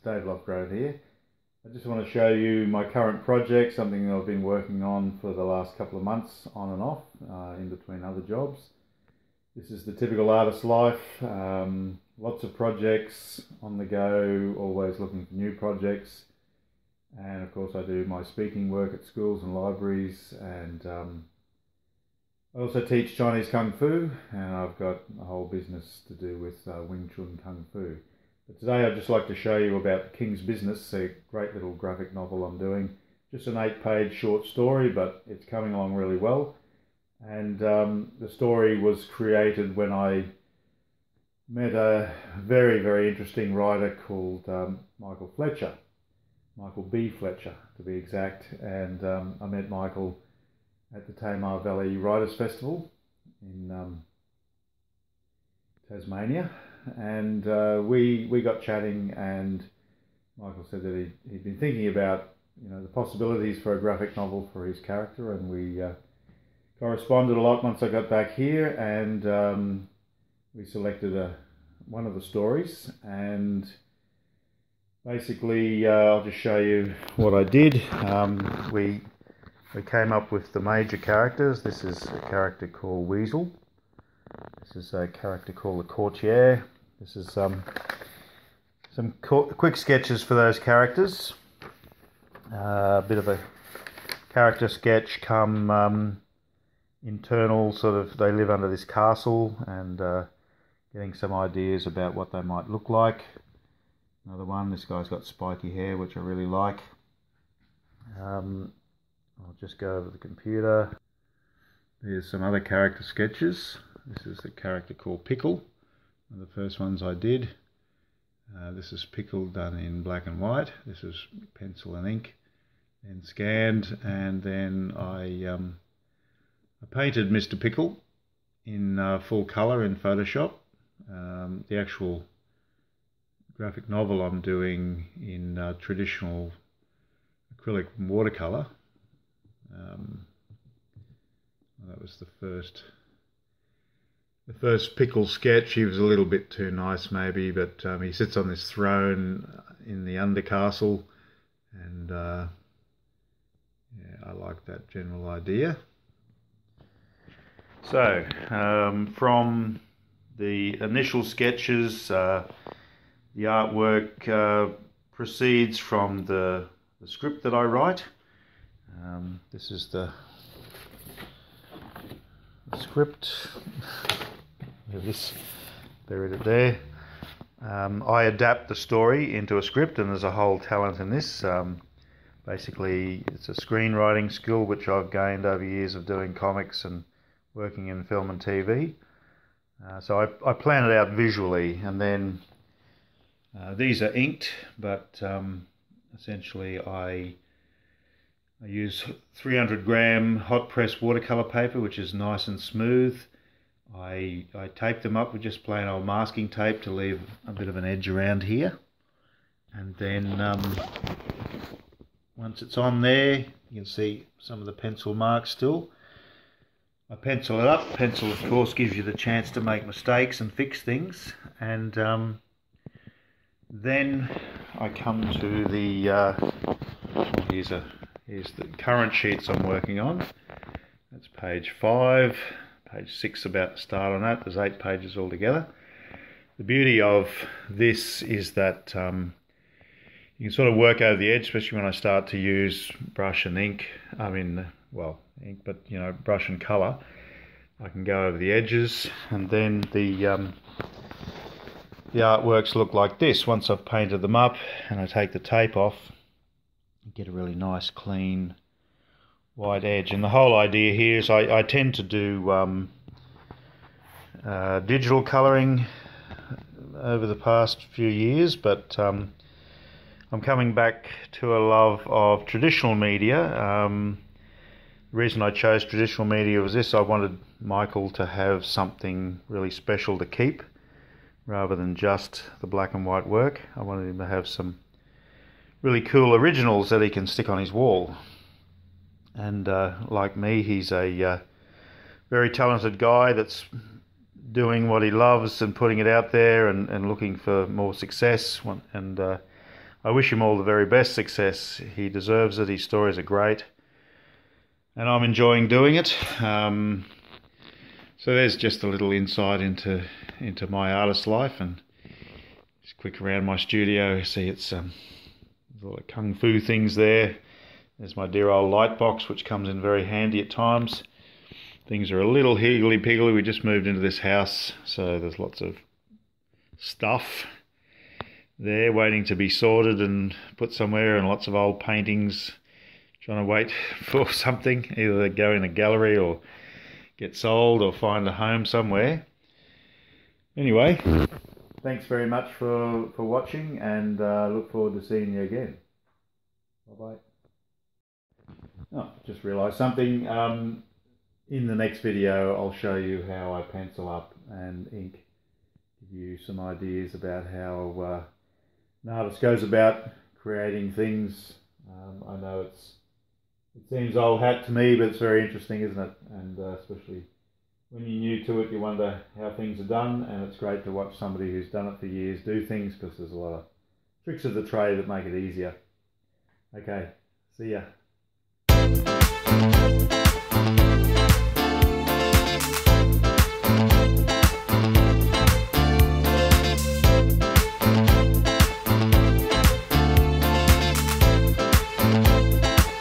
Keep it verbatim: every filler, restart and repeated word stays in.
It's Dave Lovegrove here. I just want to show you my current project, something that I've been working on for the last couple of months on and off, uh, in between other jobs. This is the typical artist's life. Um, lots of projects on the go, always looking for new projects. And of course I do my speaking work at schools and libraries, and um, I also teach Chinese Kung Fu, and I've got a whole business to do with uh, Wing Chun Kung Fu. But today I'd just like to show you about The King's Business, a great little graphic novel I'm doing. Just an eight page short story, but it's coming along really well. And um, the story was created when I met a very, very interesting writer called um, Michael Fletcher. Michael B. Fletcher, to be exact. And um, I met Michael at the Tamar Valley Writers' Festival in um, Tasmania, and uh, we we got chatting, and Michael said that he, he'd been thinking about you know the possibilities for a graphic novel for his character, and we uh, corresponded a lot once I got back here, and um, we selected a, one of the stories, and basically uh, I'll just show you what I did. Um, we We came up with the major characters. This is a character called Weasle. This is a character called the Courtier. This is um, some quick sketches for those characters. Uh, a bit of a character sketch come um, internal, sort of, they live under this castle, and uh, getting some ideas about what they might look like. Another one, this guy's got spiky hair, which I really like. Um, I'll just go over the computer. Here's some other character sketches. This is the character called Pickel, one of the first ones I did. Uh, this is Pickel done in black and white. This is pencil and ink, then scanned, and then I, um, I painted Mister Pickel in uh, full colour in Photoshop. Um, the actual graphic novel I'm doing in uh, traditional acrylic watercolour. Um, that was the first the first Pickel sketch. He was a little bit too nice maybe, but um, he sits on this throne in the Undercastle, and uh, yeah, I like that general idea. So um, from the initial sketches, uh, the artwork uh, proceeds from the, the script that I write. Um, this is the, the script. Look at this, buried it there. Um, I adapt the story into a script, and there's a whole talent in this. Um, basically, it's a screenwriting skill which I've gained over years of doing comics and working in film and T V. Uh, so I, I plan it out visually, and then uh, these are inked, but um, essentially I... I use three hundred gram hot press watercolour paper, which is nice and smooth. I, I tape them up with just plain old masking tape to leave a bit of an edge around here. And then um, once it's on there, you can see some of the pencil marks still. I pencil it up. Pencil, of course, gives you the chance to make mistakes and fix things. And um, then I come to the... Uh, here's a... Here's the current sheets I'm working on. That's page five, page six about to start on that. There's eight pages altogether. The beauty of this is that um, you can sort of work over the edge, especially when I start to use brush and ink. I mean, well, ink, but you know, brush and colour. I can go over the edges, and then the um, the artworks look like this. Once I've painted them up, and I take the tape off, get a really nice clean white edge. And the whole idea here is I, I tend to do um, uh, digital colouring over the past few years, but um, I'm coming back to a love of traditional media. Um, the reason I chose traditional media was this: I wanted Michael to have something really special to keep rather than just the black and white work. I wanted him to have some really cool originals that he can stick on his wall. And uh, like me, he's a uh, very talented guy that's doing what he loves and putting it out there, and, and looking for more success. And uh, I wish him all the very best success. He deserves it. His stories are great. And I'm enjoying doing it. Um, so there's just a little insight into into my artist life, and just quick around my studio. See, it's um, there's a lot of kung fu things there. There's my dear old light box, which comes in very handy at times. Things are a little higgly-piggly. We just moved into this house, so there's lots of stuff there waiting to be sorted and put somewhere, and lots of old paintings trying to wait for something. Either they go in a gallery or get sold or find a home somewhere. Anyway, thanks very much for, for watching, and uh, look forward to seeing you again. Bye-bye. Oh, just realised something. Um, in the next video, I'll show you how I pencil up and ink. Give you some ideas about how uh, an artist goes about creating things. Um, I know it's it seems old hat to me, but it's very interesting, isn't it? And uh, especially when you're new to it, you wonder how things are done, and it's great to watch somebody who's done it for years do things, because there's a lot of tricks of the trade that make it easier. Okay, see ya.